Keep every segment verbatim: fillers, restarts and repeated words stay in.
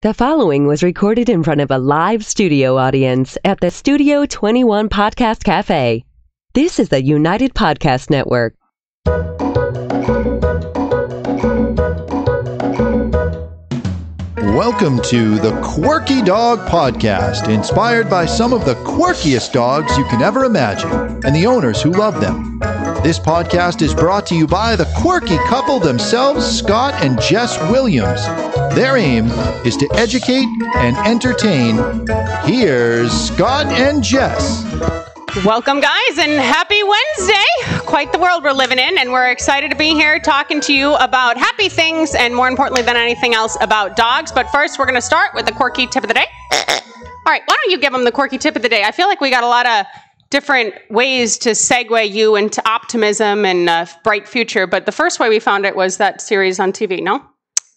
The following was recorded in front of a live studio audience at the Studio twenty-one Podcast Cafe. This is the United Podcast Network. Welcome to the Quirky Dog Podcast, inspired by some of the quirkiest dogs you can ever imagine and the owners who love them. This podcast is brought to you by the quirky couple themselves, Scott and Jess Williams. Their aim is to educate and entertain. Here's Scott and Jess. Welcome, guys, and happy Wednesday. Quite the world we're living in, and we're excited to be here talking to you about happy things and, more importantly than anything else, about dogs. But first, we're going to start with the quirky tip of the day. All right, why don't you give them the quirky tip of the day? I feel like we got a lot of different ways to segue you into optimism and a bright future, but the first way we found it was that series on T V, no?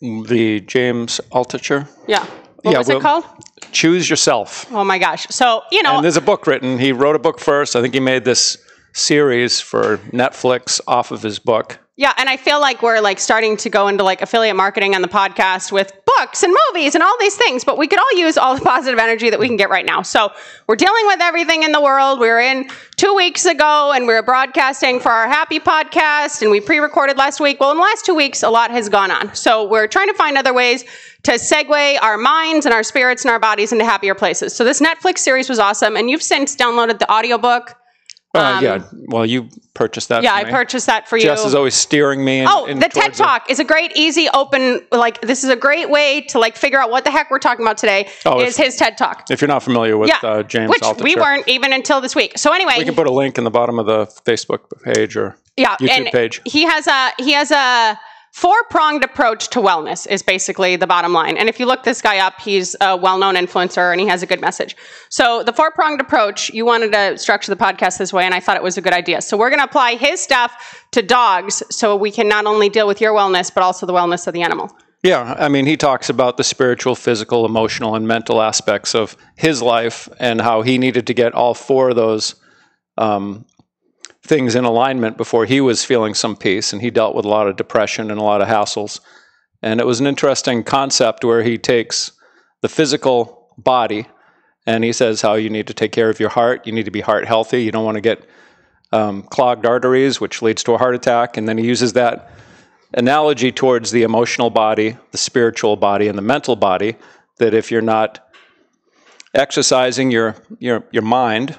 The James Altucher. Yeah. What yeah, was well, it called? Choose Yourself. Oh, my gosh. So, you know. And there's a book written. He wrote a book first. I think he made this series for Netflix off of his book. Yeah, and I feel like we're like starting to go into like affiliate marketing on the podcast with books and movies and all these things, but we could all use all the positive energy that we can get right now. So we're dealing with everything in the world. We were in two weeks ago, and we were broadcasting for our happy podcast, and we pre-recorded last week. Well, in the last two weeks, a lot has gone on. So we're trying to find other ways to segue our minds and our spirits and our bodies into happier places. So this Netflix series was awesome, and you've since downloaded the audiobook. Uh, um, yeah, well, you purchased that yeah, for me. Yeah, I purchased that for you. Jess is always steering me. In, oh, in the TED Talk it. is a great, easy, open, like, this is a great way to, like, figure out what the heck we're talking about today oh, is if, his TED Talk. If you're not familiar with yeah, uh, James which Altucher. We weren't even until this week. So anyway. We can put a link in the bottom of the Facebook page or yeah, YouTube and page. He has a, he has a four-pronged approach to wellness is basically the bottom line. And if you look this guy up, he's a well-known influencer and he has a good message. So the four-pronged approach, you wanted to structure the podcast this way, and I thought it was a good idea. So we're going to apply his stuff to dogs so we can not only deal with your wellness, but also the wellness of the animal. Yeah, I mean, he talks about the spiritual, physical, emotional, and mental aspects of his life and how he needed to get all four of those um things in alignment before he was feeling some peace, and he dealt with a lot of depression and a lot of hassles. And it was an interesting concept where he takes the physical body and he says how you need to take care of your heart. You need to be heart healthy. You don't want to get um, clogged arteries, which leads to a heart attack. And then he uses that analogy towards the emotional body, the spiritual body, and the mental body, that if you're not exercising your, your, your mind,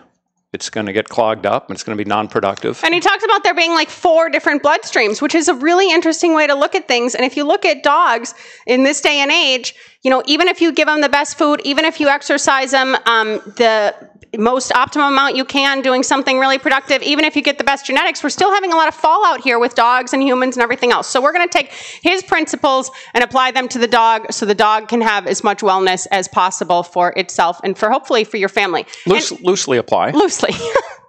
it's going to get clogged up and it's going to be non-productive. And he talks about there being like four different bloodstreams, which is a really interesting way to look at things. And if you look at dogs in this day and age, you know, even if you give them the best food, even if you exercise them um, the most optimum amount you can, doing something really productive, even if you get the best genetics, we're still having a lot of fallout here with dogs and humans and everything else. So we're going to take his principles and apply them to the dog so the dog can have as much wellness as possible for itself and for hopefully for your family. Loose, loosely apply. Loosely.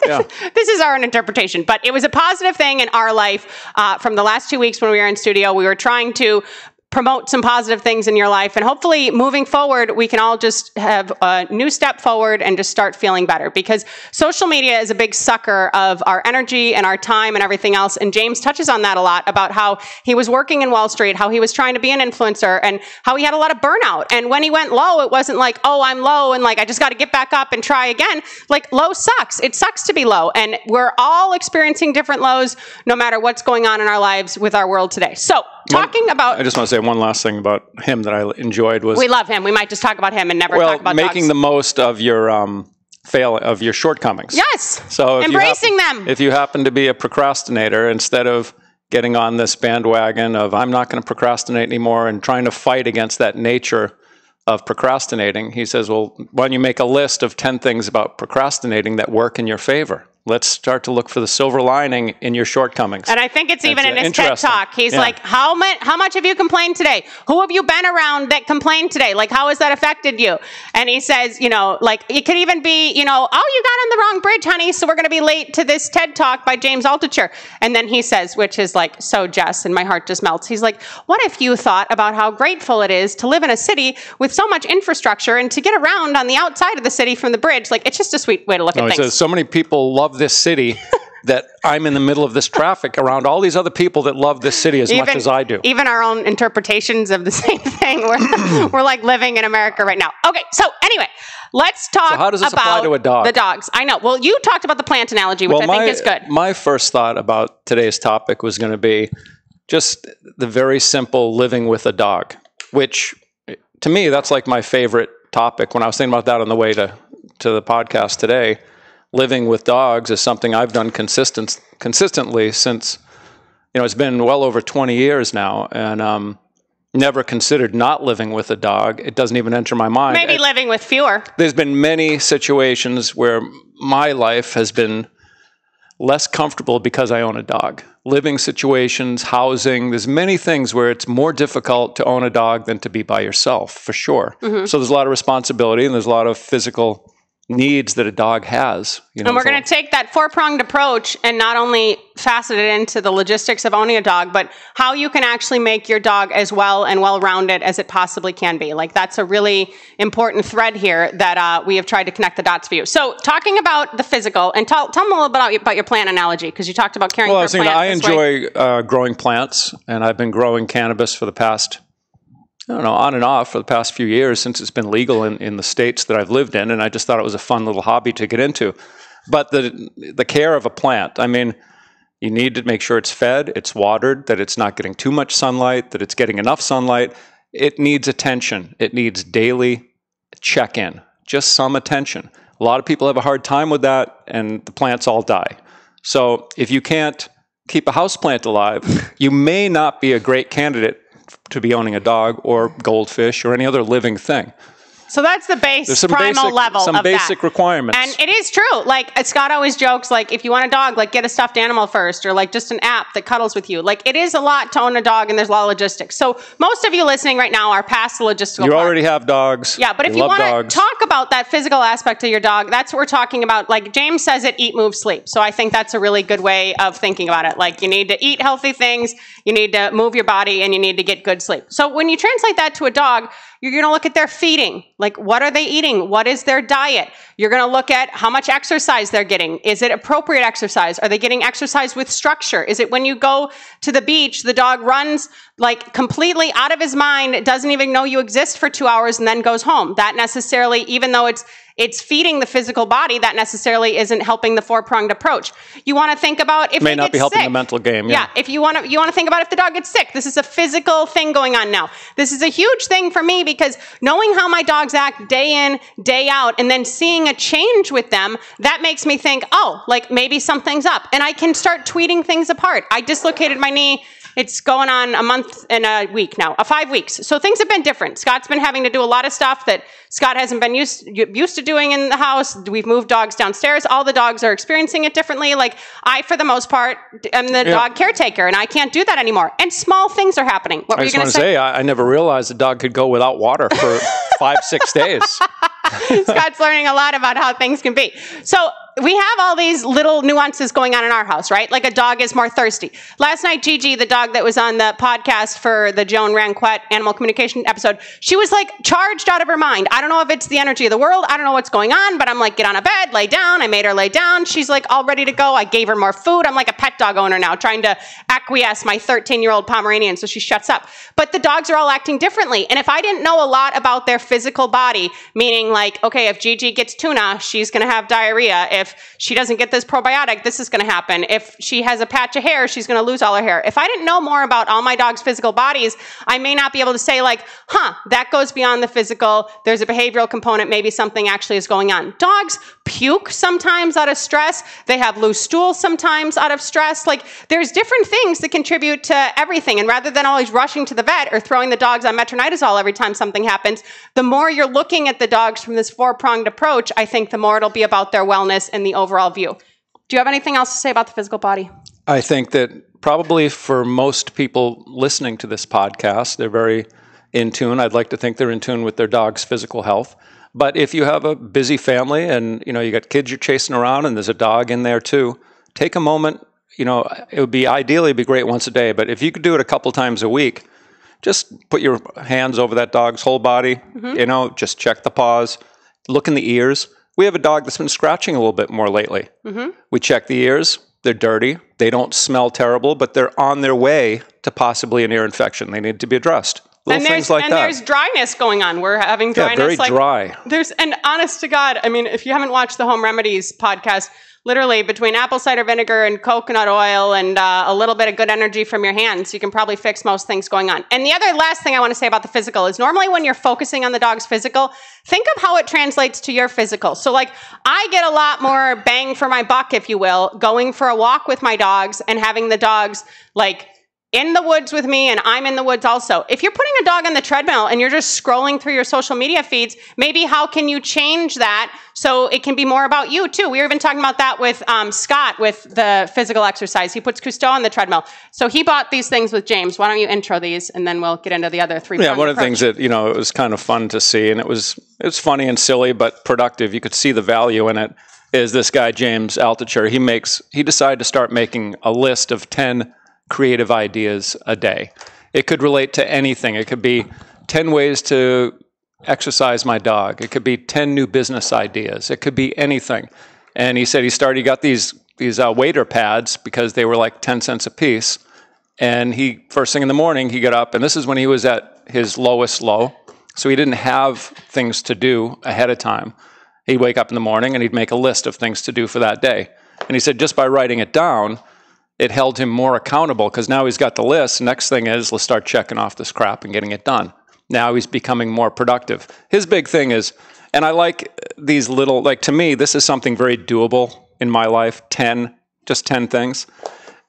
Yeah. This is our interpretation, but it was a positive thing in our life uh, from the last two weeks when we were in studio. We were trying to promote some positive things in your life, and hopefully moving forward, we can all just have a new step forward and just start feeling better, because social media is a big sucker of our energy and our time and everything else. And James touches on that a lot about how he was working in Wall Street, how he was trying to be an influencer, and how he had a lot of burnout. And when he went low, it wasn't like, oh, I'm low and like, I just got to get back up and try again. Like, low sucks. It sucks to be low. And we're all experiencing different lows, no matter what's going on in our lives with our world today. So talking about, I just want to say one last thing about him that I enjoyed was, we love him. We might just talk about him and never well, talk about making dogs. The most of your um, fail of your shortcomings. Yes. So if embracing you happen, them. If you happen to be a procrastinator, instead of getting on this bandwagon of I'm not going to procrastinate anymore and trying to fight against that nature of procrastinating, he says, well, why don't you make a list of ten things about procrastinating that work in your favor? Let's start to look for the silver lining in your shortcomings. And I think it's even That's in his TED Talk. He's yeah. like, how much, how much have you complained today? Who have you been around that complained today? Like, how has that affected you? And he says, you know, like, it could even be, you know, oh, you got on the wrong bridge, honey, so we're going to be late to this TED Talk by James Altucher. And then he says, which is like, so Jess, and my heart just melts. He's like, what if you thought about how grateful it is to live in a city with so much infrastructure and to get around on the outside of the city from the bridge? Like, it's just a sweet way to look no, at things. He says, so many people love this city that I'm in the middle of this traffic around all these other people that love this city as even, much as I do. Even our own interpretations of the same thing. We're, we're like living in America right now. Okay, so anyway, let's talk so how does this about apply to a dog? The dogs. I know. Well, you talked about the plant analogy, which well, I my, think is good. My first thought about today's topic was going to be just the very simple living with a dog, which to me, that's like my favorite topic. When I was thinking about that on the way to, to the podcast today, living with dogs is something I've done consistent, consistently since, you know, it's been well over twenty years now, and um, never considered not living with a dog. It doesn't even enter my mind. Maybe it, living with fewer. There's been many situations where my life has been less comfortable because I own a dog. Living situations, housing, there's many things where it's more difficult to own a dog than to be by yourself, for sure. Mm-hmm. So there's a lot of responsibility and there's a lot of physical needs that a dog has. You know, and we're going to take that four-pronged approach and not only facet it into the logistics of owning a dog, but how you can actually make your dog as well and well-rounded as it possibly can be. Like, that's a really important thread here that uh, we have tried to connect the dots for you. So talking about the physical, and tell, tell them a little bit about, about your plant analogy, because you talked about caring well, for plants. Well, I was thinking I enjoy uh, growing plants, and I've been growing cannabis for the past I don't know, on and off for the past few years since it's been legal in, in the states that I've lived in, and I just thought it was a fun little hobby to get into. But the the care of a plant, I mean, you need to make sure it's fed, it's watered, that it's not getting too much sunlight, that it's getting enough sunlight. It needs attention. It needs daily check-in, just some attention. A lot of people have a hard time with that, and the plants all die. So if you can't keep a houseplant alive, you may not be a great candidate to be owning a dog or goldfish or any other living thing. So that's the base some primal basic, level some of basic that. Requirements. And it is true. Like Scott always jokes, like if you want a dog, like get a stuffed animal first, or like just an app that cuddles with you. Like it is a lot to own a dog, and there's a lot of logistics. So most of you listening right now are past the logistical. You part. already have dogs. Yeah, but if you want to talk about that physical aspect of your dog, that's what we're talking about. Like James says it, eat, move, sleep. So I think that's a really good way of thinking about it. Like you need to eat healthy things, you need to move your body, and you need to get good sleep. So when you translate that to a dog, you're going to look at their feeding. Like, what are they eating? What is their diet? You're going to look at how much exercise they're getting. Is it appropriate exercise? Are they getting exercise with structure? Is it when you go to the beach, the dog runs like completely out of his mind, doesn't even know you exist for two hours and then goes home? That necessarily, even though it's It's feeding the physical body, that necessarily isn't helping the four-pronged approach. You want to think about if it may not be helping sick. The mental game. Yeah. yeah if you want to, you want to think about if the dog gets sick. This is a physical thing going on now. This is a huge thing for me because knowing how my dogs act day in, day out, and then seeing a change with them, that makes me think, oh, like maybe something's up, and I can start tweeting things apart. I dislocated my knee. It's going on a month and a week now, a five weeks. So things have been different. Scott's been having to do a lot of stuff that Scott hasn't been used used to doing in the house. We've moved dogs downstairs. All the dogs are experiencing it differently. Like I, for the most part, am the yeah. dog caretaker, and I can't do that anymore. And small things are happening. What were you going to say? say I, I never realized a dog could go without water for five, six days. Scott's learning a lot about how things can be. So we have all these little nuances going on in our house, right? Like a dog is more thirsty. Last night, Gigi, the dog that was on the podcast for the Joan Ranquet animal communication episode, she was like charged out of her mind. I don't know if it's the energy of the world. I don't know what's going on, but I'm like, get on a bed, lay down. I made her lay down. She's like all ready to go. I gave her more food. I'm like a pet dog owner now, trying to acquiesce my thirteen-year-old Pomeranian so she shuts up. But the dogs are all acting differently. And if I didn't know a lot about their physical body, meaning like, okay, if Gigi gets tuna, she's going to have diarrhea. If If she doesn't get this probiotic, this is going to happen. If she has a patch of hair, she's going to lose all her hair. If I didn't know more about all my dog's physical bodies, I may not be able to say like, huh, that goes beyond the physical. There's a behavioral component. Maybe something actually is going on. Dogs puke sometimes out of stress. They have loose stool sometimes out of stress. Like there's different things that contribute to everything. And rather than always rushing to the vet or throwing the dogs on metronidazole every time something happens, the more you're looking at the dogs from this four-pronged approach, I think the more it'll be about their wellness in the overall view. Do you have anything else to say about the physical body? I think that probably for most people listening to this podcast, they're very in tune. I'd like to think they're in tune with their dog's physical health. But if you have a busy family and, you know, you got kids you're chasing around and there's a dog in there too, take a moment. You know, it would be ideally be great once a day, but if you could do it a couple times a week, just put your hands over that dog's whole body, mm-hmm. you know, just check the paws, look in the ears. We have a dog that's been scratching a little bit more lately. Mm-hmm. We check the ears, They're dirty. They don't smell terrible, but they're on their way to possibly an ear infection. They need to be addressed. Little and things like and that. And there's dryness going on. We're having dryness. Yeah, very like, dry. There's, and honest to God, I mean, if you haven't watched the Home Remedies podcast, literally between apple cider vinegar and coconut oil and uh, a little bit of good energy from your hands, you can probably fix most things going on. And the other last thing I want to say about the physical is normally when you're focusing on the dog's physical, think of how it translates to your physical. So like I get a lot more bang for my buck, if you will, going for a walk with my dogs and having the dogs like in the woods with me, and I'm in the woods also. If you're putting a dog on the treadmill and you're just scrolling through your social media feeds, maybe how can you change that so it can be more about you too? We were even talking about that with um, Scott with the physical exercise. He puts Cousteau on the treadmill. So he bought these things with James. Why don't you intro these and then we'll get into the other three. Yeah, one of the things that, you know, it was kind of fun to see, and it was, it's funny and silly, but productive. You could see the value in it, is this guy, James Altucher. He makes, he decided to start making a list of ten creative ideas a day. It could relate to anything. It could be ten ways to exercise my dog. It could be ten new business ideas. It could be anything. And he said he started, he got these these uh, waiter pads because they were like ten cents a piece. And he, first thing in the morning, he got up, and this is when he was at his lowest low. So he didn't have things to do ahead of time. He'd wake up in the morning and he'd make a list of things to do for that day. And he said just by writing it down, it held him more accountable because now he's got the list. Next thing is, let's start checking off this crap and getting it done. Now he's becoming more productive. His big thing is, and I like these little, like to me, this is something very doable in my life, ten, just ten things.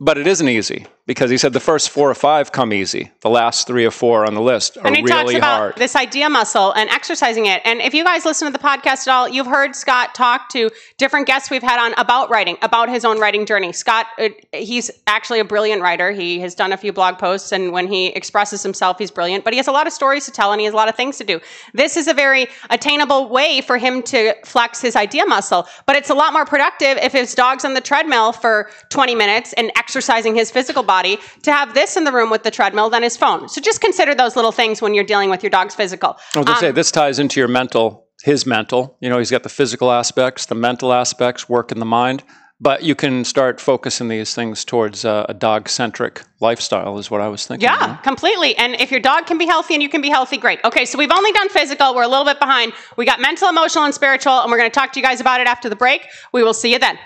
But it isn't easy because he said the first four or five come easy. The last three or four on the list are really hard. And he talks about this idea muscle and exercising it. And if you guys listen to the podcast at all, you've heard Scott talk to different guests we've had on about writing, about his own writing journey. Scott, he's actually a brilliant writer. He has done a few blog posts, and when he expresses himself, he's brilliant. But he has a lot of stories to tell, and he has a lot of things to do. This is a very attainable way for him to flex his idea muscle. But it's a lot more productive if his dog's on the treadmill for twenty minutes and exercising his physical body to have this in the room with the treadmill than his phone. So just consider those little things when you're dealing with your dog's physical. I was going to um, say, this ties into your mental, his mental. You know, he's got the physical aspects, the mental aspects, work in the mind. But you can start focusing these things towards uh, a dog-centric lifestyle is what I was thinking. Yeah, right? Completely. And if your dog can be healthy and you can be healthy, great. Okay, so we've only done physical. We're a little bit behind. We got mental, emotional, and spiritual, and we're going to talk to you guys about it after the break. We will see you then.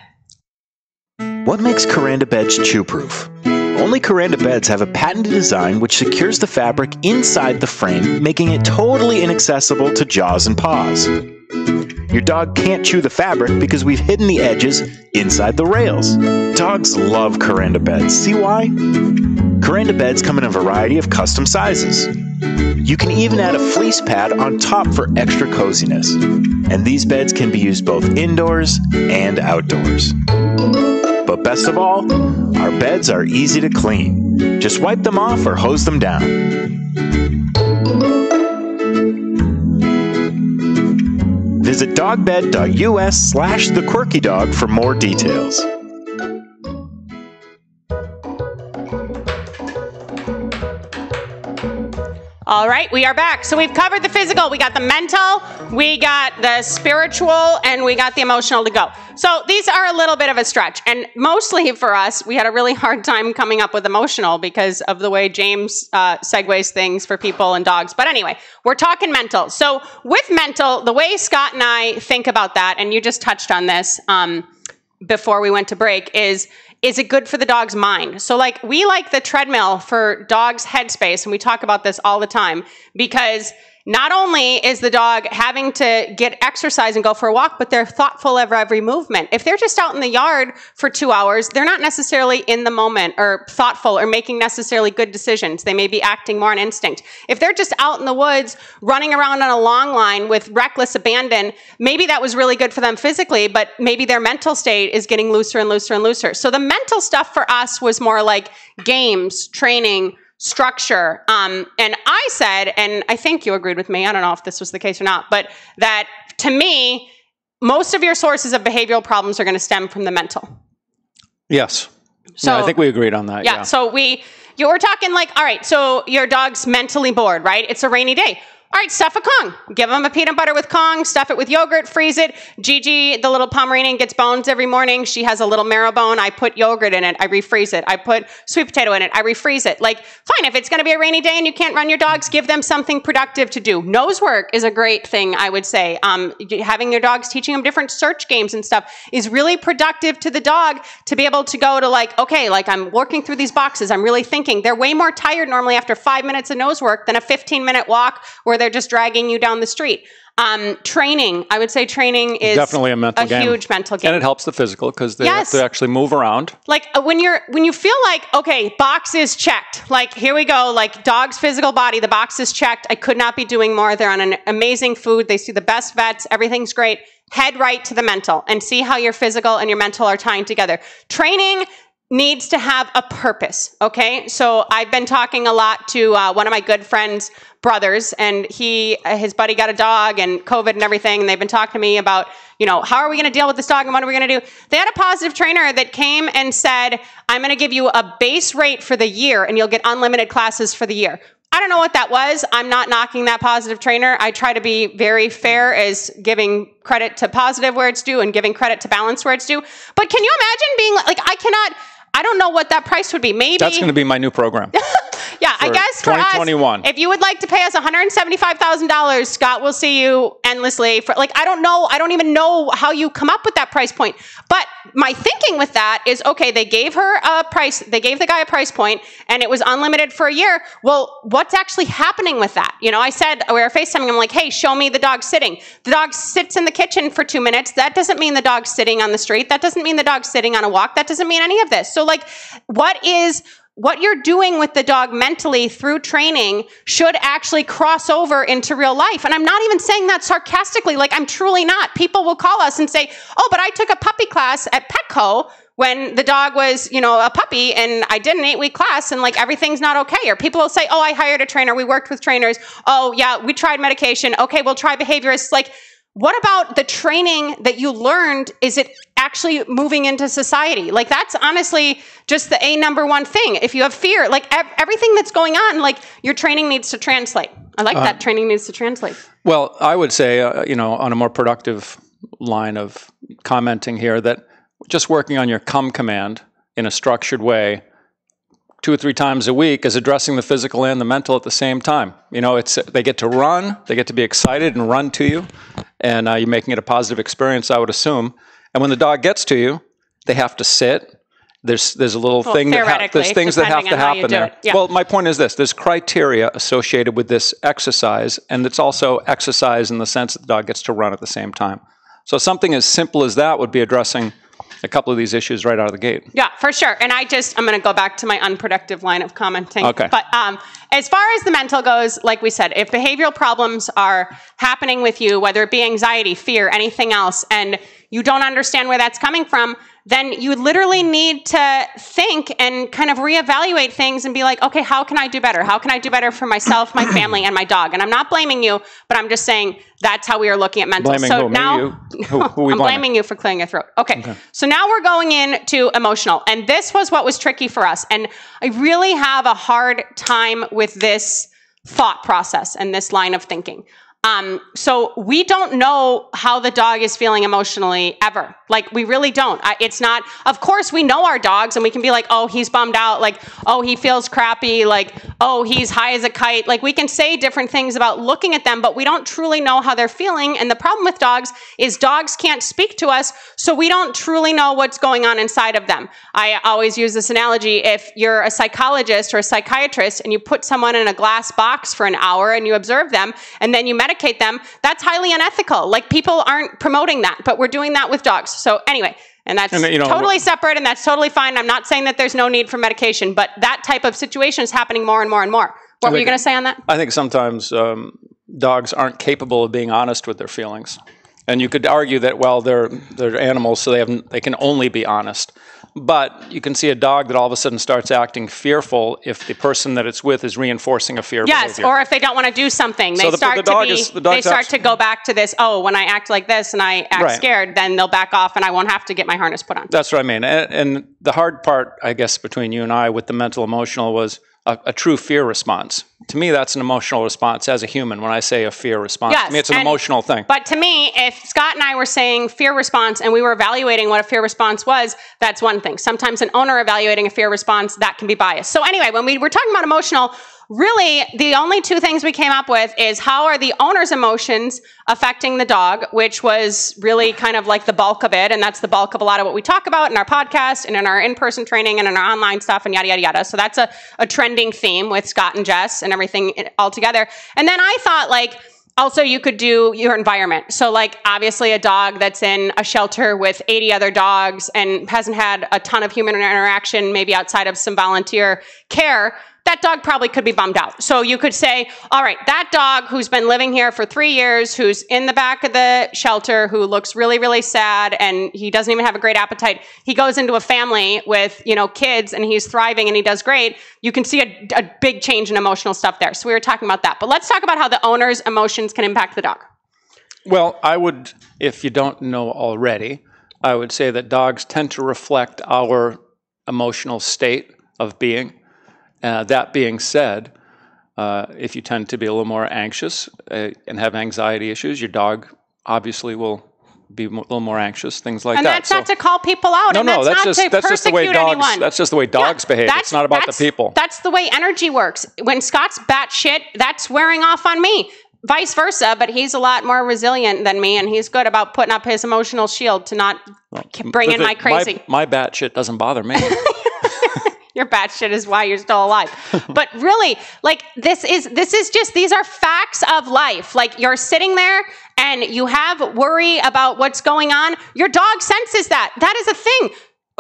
What makes Kuranda beds chew-proof? Only Kuranda beds have a patented design which secures the fabric inside the frame, making it totally inaccessible to jaws and paws. Your dog can't chew the fabric because we've hidden the edges inside the rails. Dogs love Kuranda beds. See why? Kuranda beds come in a variety of custom sizes. You can even add a fleece pad on top for extra coziness. And these beds can be used both indoors and outdoors. But best of all, our beds are easy to clean. Just wipe them off or hose them down. Visit dogbed.us slash the quirky dog for more details. All right, we are back. So we've covered the physical, we got the mental, we got the spiritual, and we got the emotional to go. So these are a little bit of a stretch. And mostly for us, we had a really hard time coming up with emotional because of the way James uh, segues things for people and dogs. But anyway, we're talking mental. So with mental, the way Scott and I think about that, and you just touched on this um, before we went to break, is... is it good for the dog's mind? So like we like the treadmill for dog's headspace, and we talk about this all the time because not only is the dog having to get exercise and go for a walk, but they're thoughtful of every movement. If they're just out in the yard for two hours, they're not necessarily in the moment or thoughtful or making necessarily good decisions. They may be acting more on instinct. If they're just out in the woods running around on a long line with reckless abandon, maybe that was really good for them physically, but maybe their mental state is getting looser and looser and looser. So the mental stuff for us was more like games, training, structure. Um, and I said, and I think you agreed with me, I don't know if this was the case or not, but that to me, most of your sources of behavioral problems are going to stem from the mental. Yes. So yeah, I think we agreed on that. Yeah. yeah. So we, you were talking like, all right, so your dog's mentally bored, right? It's a rainy day. all right, stuff a Kong. Give him a peanut butter with Kong, stuff it with yogurt, freeze it. Gigi, the little Pomeranian, gets bones every morning. She has a little marrow bone. I put yogurt in it. I refreeze it. I put sweet potato in it. I refreeze it. Like, fine, if it's going to be a rainy day and you can't run your dogs, give them something productive to do. Nose work is a great thing, I would say. Um, having your dogs, teaching them different search games and stuff is really productive to the dog to be able to go to like, okay, like I'm working through these boxes. I'm really thinking. They're way more tired normally after five minutes of nose work than a fifteen minute walk where they're just dragging you down the street. Um, training, I would say training is definitely a mental game. A huge mental game. And it helps the physical because they yes. have to actually move around. Like when you're, when you feel like, okay, box is checked. Like, here we go. Like dog's physical body, the box is checked. I could not be doing more. They're on an amazing food. They see the best vets. Everything's great. Head right to the mental and see how your physical and your mental are tying together. Training needs to have a purpose, okay? So I've been talking a lot to uh, one of my good friends' brothers, and he, his buddy got a dog and COVID and everything, and they've been talking to me about, you know, how are we gonna deal with this dog and what are we gonna do? They had a positive trainer that came and said, I'm gonna give you a base rate for the year and you'll get unlimited classes for the year. I don't know what that was. I'm not knocking that positive trainer. I try to be very fair as giving credit to positive where it's due and giving credit to balance where it's due. But can you imagine being like, I cannot, I don't know what that price would be. Maybe that's going to be my new program. Yeah, I guess for twenty twenty-one. Us, if you would like to pay us one hundred seventy-five thousand dollars, Scott will see you endlessly for like, I don't know. I don't even know how you come up with that price point. But my thinking with that is, okay, they gave her a price. They gave the guy a price point and it was unlimited for a year. Well, what's actually happening with that? You know, I said, we were FaceTiming. I'm like, hey, show me the dog sitting. The dog sits in the kitchen for two minutes. That doesn't mean the dog's sitting on the street. That doesn't mean the dog's sitting on a walk. That doesn't mean any of this. So like, what is... what you're doing with the dog mentally through training should actually cross over into real life. And I'm not even saying that sarcastically, like I'm truly not. People will call us and say, oh, but I took a puppy class at Petco when the dog was, you know, a puppy and I did an eight week class and like everything's not okay. Or people will say, oh, I hired a trainer. We worked with trainers. Oh yeah, we tried medication. Okay, we'll try behaviorists. Like, what about the training that you learned? Is it actually moving into society? Like that's honestly just the a number one thing. If you have fear, like ev everything that's going on, like your training needs to translate. I like uh, that training needs to translate. Well, I would say, uh, you know, on a more productive line of commenting here that just working on your come command in a structured way two or three times a week is addressing the physical and the mental at the same time. You know, it's they get to run, they get to be excited and run to you, and uh, you're making it a positive experience, I would assume. And when the dog gets to you, they have to sit. There's there's a little well, thing that there's things that have to happen there. Yeah. Well, my point is this: there's criteria associated with this exercise, and it's also exercise in the sense that the dog gets to run at the same time. So something as simple as that would be addressing a couple of these issues right out of the gate. Yeah, for sure. And I just, I'm going to go back to my unproductive line of commenting. Okay. But um, as far as the mental goes, like we said, if behavioral problems are happening with you, whether it be anxiety, fear, anything else, and you don't understand where that's coming from, then you literally need to think and kind of reevaluate things and be like, okay, how can I do better? How can I do better for myself, my family, and my dog? And I'm not blaming you, but I'm just saying that's how we are looking at mental. Blaming so who? now you? Who, who we I'm blaming? blaming you for clearing your throat. Okay. okay. So now we're going into emotional. And this was what was tricky for us. And I really have a hard time with this thought process and this line of thinking. Um, so we don't know how the dog is feeling emotionally ever. Like we really don't. I, it's not, of course we know our dogs and we can be like, oh, he's bummed out. Like, oh, he feels crappy. Like, oh, he's high as a kite. Like we can say different things about looking at them, but we don't truly know how they're feeling. And the problem with dogs is dogs can't speak to us. So we don't truly know what's going on inside of them. I always use this analogy. If you're a psychologist or a psychiatrist and you put someone in a glass box for an hour and you observe them and then you met medicate them, that's highly unethical. Like people aren't promoting that, but we're doing that with dogs. So anyway, and that's and, you know, totally separate and that's totally fine. I'm not saying that there's no need for medication, but that type of situation is happening more and more and more. What I were think, you going to say on that? I think sometimes um, dogs aren't capable of being honest with their feelings. And you could argue that, well, they're, they're animals, so they, have, they can only be honest. But you can see a dog that all of a sudden starts acting fearful if the person that it's with is reinforcing a fear yes, behavior. Yes, or if they don't want to do something. They so the, start, the dog to, be, is, the dog they start to go back to this, oh, when I act like this and I act right. scared, then they'll back off and I won't have to get my harness put on. That's what I mean. And, and the hard part, I guess, between you and I with the mental emotional was a, a true fear response. To me, that's an emotional response as a human. When I say a fear response, yes, to me, it's an and, emotional thing. But to me, if Scott and I were saying fear response and we were evaluating what a fear response was, that's one thing. Sometimes an owner evaluating a fear response, that can be biased. So anyway, when we were talking about emotional, really, the only two things we came up with is how are the owner's emotions affecting the dog, which was really kind of like the bulk of it. And that's the bulk of a lot of what we talk about in our podcast and in our in-person training and in our online stuff and yada, yada, yada. So that's a, a trending theme with Scott and Jess and everything all together. And then I thought, like, also you could do your environment. So like, obviously a dog that's in a shelter with eighty other dogs and hasn't had a ton of human interaction, maybe outside of some volunteer care, that dog probably could be bummed out. So you could say, all right, that dog who's been living here for three years, who's in the back of the shelter, who looks really, really sad, and he doesn't even have a great appetite. He goes into a family with, you know, kids, and he's thriving and he does great. You can see a, a big change in emotional stuff there. So we were talking about that. But let's talk about how the owner's emotions can impact the dog. Well, I would, if you don't know already, I would say that dogs tend to reflect our emotional state of being. Uh, that being said, uh, if you tend to be a little more anxious uh, and have anxiety issues, your dog obviously will be a little more anxious, things like that. And that's that. not so, to call people out. No, and that's no, that's not just, to that's just the way dogs, anyone. That's just the way dogs yeah, behave. It's not about the people. That's the way energy works. When Scott's batshit, that's wearing off on me. Vice versa, but he's a lot more resilient than me, and he's good about putting up his emotional shield to not well, bring in the, my crazy. My, my batshit doesn't bother me. Your batshit is why you're still alive. But really, like, this is this is just, these are facts of life. Like, you're sitting there and you have worry about what's going on. Your dog senses that. That is a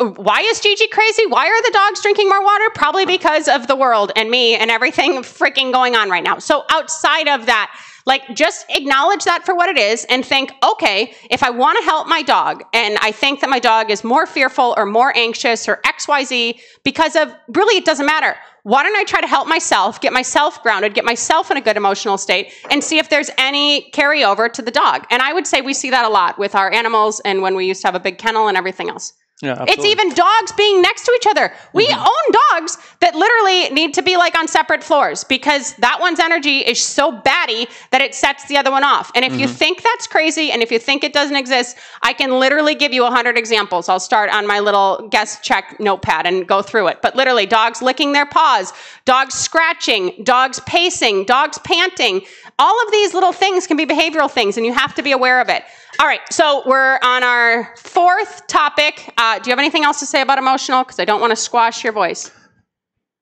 thing. Why is Gigi crazy? Why are the dogs drinking more water? Probably because of the world and me and everything freaking going on right now. So outside of that, like, just acknowledge that for what it is and think, okay, if I want to help my dog and I think that my dog is more fearful or more anxious or X Y Z because of, really, it doesn't matter. Why don't I try to help myself, get myself grounded, get myself in a good emotional state, and see if there's any carryover to the dog? And I would say we see that a lot with our animals and when we used to have a big kennel and everything else. Yeah, absolutely. It's even dogs being next to each other. We mm-hmm. own dogs that literally need to be like on separate floors because that one's energy is so batty that it sets the other one off. And if mm-hmm. you think that's crazy and if you think it doesn't exist, I can literally give you a hundred examples. I'll start on my little guest check notepad and go through it. But literally, dogs licking their paws, dogs scratching, dogs pacing, dogs panting. All of these little things can be behavioral things, and you have to be aware of it. All right, so we're on our fourth topic. Uh, do you have anything else to say about emotional? Because I don't want to squash your voice.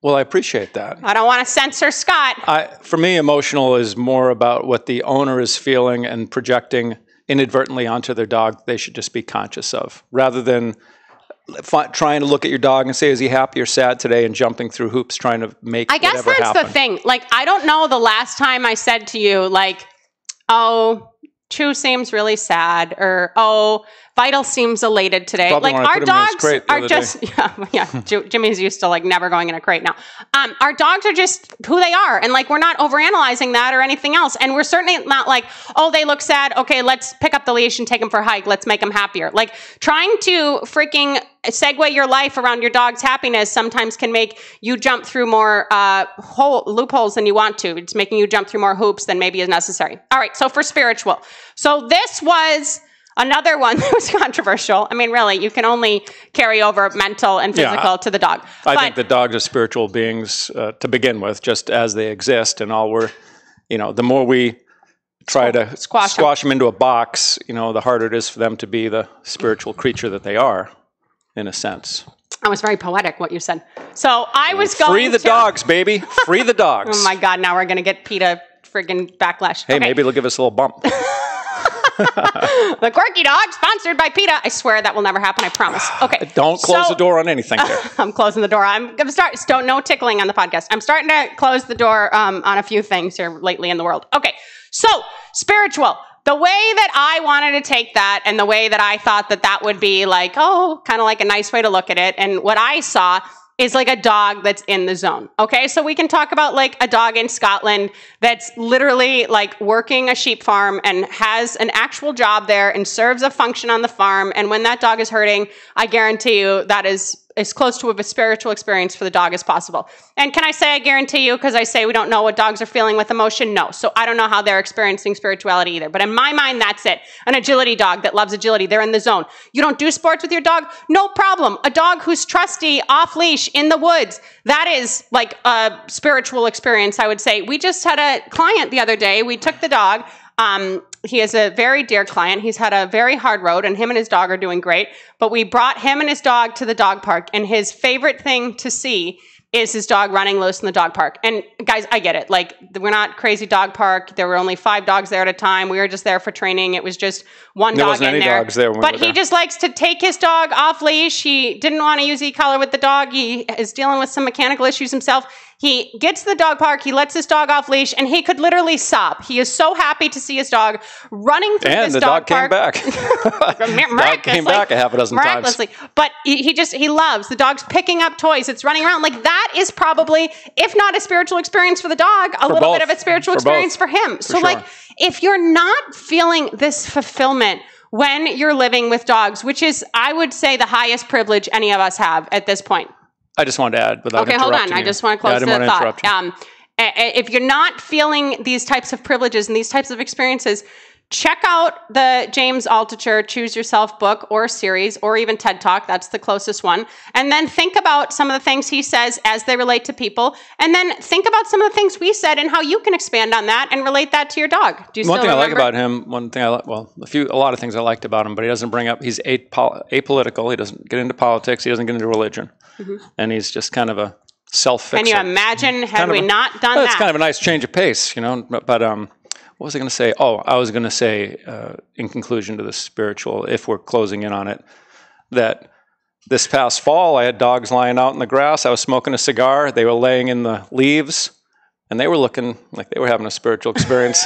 Well, I appreciate that. I don't want to censor Scott. I, for me, emotional is more about what the owner is feeling and projecting inadvertently onto their dog they should just be conscious of, rather than trying to look at your dog and say, is he happy or sad today, and jumping through hoops trying to make whatever happen. I guess that's happen. the thing. Like, I don't know the last time I said to you, like, oh, Chu seems really sad, or, oh, Vital seems elated today. Probably like, our dogs are just, yeah, yeah. Jimmy's used to, like, never going in a crate now. Um, our dogs are just who they are. And, like, we're not overanalyzing that or anything else. And we're certainly not like, oh, they look sad. Okay, let's pick up the leash and take them for a hike. Let's make them happier. Like, trying to freaking segue your life around your dog's happiness sometimes can make you jump through more uh, hole, loopholes than you want to. It's making you jump through more hoops than maybe is necessary. All right, so for spiritual. So this was another one that was controversial. I mean, really, you can only carry over mental and physical yeah, I, to the dog. I but, think the dogs are spiritual beings uh, to begin with, just as they exist. And all we're, you know, the more we try to squash, squash them. them into a box, you know, the harder it is for them to be the spiritual creature that they are. In a sense. That was very poetic, what you said. So I was going to... Free the dogs, baby. Free the dogs. Oh, my God. Now we're going to get PETA friggin' backlash. Hey, okay. Maybe they'll give us a little bump. The Quirky Dog, sponsored by PETA. I swear that will never happen. I promise. Okay. Don't close so, the door on anything there. I'm closing the door. I'm going to start... Don't, no tickling on the podcast. I'm starting to close the door um, on a few things here lately in the world. Okay. So, spiritual. The way that I wanted to take that and the way that I thought that that would be like, oh, kind of like a nice way to look at it. And what I saw is like a dog that's in the zone. Okay, so we can talk about like a dog in Scotland that's literally like working a sheep farm and has an actual job there and serves a function on the farm. And when that dog is hurting, I guarantee you that is as close to a spiritual experience for the dog as possible. And can I say, I guarantee you, because I say we don't know what dogs are feeling with emotion? No. So I don't know how they're experiencing spirituality either. But in my mind, that's it. An agility dog that loves agility. They're in the zone. You don't do sports with your dog? No problem. A dog who's trusty, off leash, in the woods, that is like a spiritual experience, I would say. We just had a client the other day. We took the dog. Um, he is a very dear client. He's had a very hard road, and him and his dog are doing great. But we brought him and his dog to the dog park, and his favorite thing to see is his dog running loose in the dog park. And guys, I get it. Like, we're not crazy dog park. There were only five dogs there at a time. We were just there for training. It was just one there dog wasn't in any there. Dogs there when but we were he there. Just likes to take his dog off leash. He didn't want to use e-collar with the dog. He is dealing with some mechanical issues himself. He gets to the dog park, he lets his dog off leash, and he could literally sob. He is so happy to see his dog running through and this dog park. And the dog came park. back. Dog came back a half a dozen miraculously. times. But he, he just, he loves. The dog's picking up toys. It's running around. Like, that is probably, if not a spiritual experience for the dog, a for little both. bit of a spiritual for experience both. for him. For so sure. like, if you're not feeling this fulfillment when you're living with dogs, which is, I would say, the highest privilege any of us have at this point. I just wanted to add without interrupting you. Okay, hold on. I just want to close the thought. Um, if you're not feeling these types of privileges and these types of experiences, check out the James Altucher Choose Yourself book or series, or even TED Talk. That's the closest one. And then think about some of the things he says as they relate to people. And then think about some of the things we said and how you can expand on that and relate that to your dog. Do you one still thing remember? I like about him, one thing I like, well, a few, a lot of things I liked about him, but he doesn't bring up, he's apolitical. He doesn't get into politics. He doesn't get into religion. Mm-hmm. And he's just kind of a self-fixer. Can you imagine had kind we a, not done well, that? That's kind of a nice change of pace, you know, but, but um, what was I going to say? Oh, I was going to say, uh, in conclusion to the spiritual, if we're closing in on it, that this past fall, I had dogs lying out in the grass. I was smoking a cigar. They were laying in the leaves, and they were looking like they were having a spiritual experience.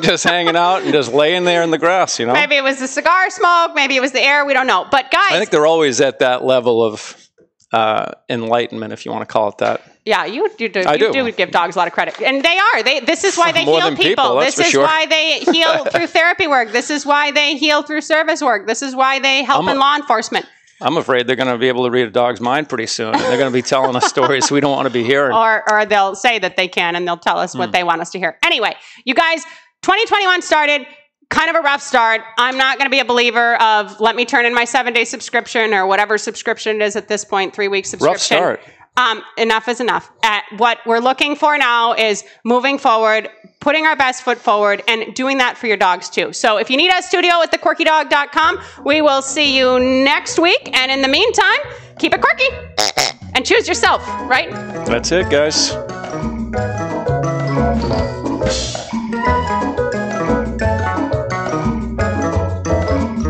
Just hanging out and just laying there in the grass, you know? Maybe it was the cigar smoke. Maybe it was the air. We don't know. But guys, I think they're always at that level of uh, enlightenment, if you want to call it that. Yeah, you, you, do, you do. do give dogs a lot of credit. And they are. They. This is why they More heal people. people this is sure. why they heal through therapy work. This is why they heal through service work. This is why they help I'm in a, law enforcement. I'm afraid they're going to be able to read a dog's mind pretty soon. They're going to be telling us stories we don't want to be hearing. Or, or they'll say that they can, and they'll tell us mm. what they want us to hear. Anyway, you guys, twenty twenty-one started. Kind of a rough start. I'm not going to be a believer of let me turn in my seven-day subscription or whatever subscription it is at this point, three-week subscription. Rough start. Um, enough is enough. At what we're looking for now is moving forward, putting our best foot forward, and doing that for your dogs too. So if you need us, studio at the quirky dog dot com. We will see you next week. And in the meantime, keep it quirky and choose yourself, right? That's it, guys.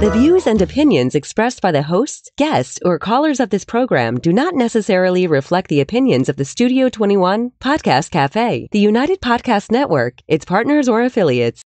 The views and opinions expressed by the hosts, guests, or callers of this program do not necessarily reflect the opinions of the Studio twenty-one Podcast Cafe, the United Podcast Network, its partners, or affiliates.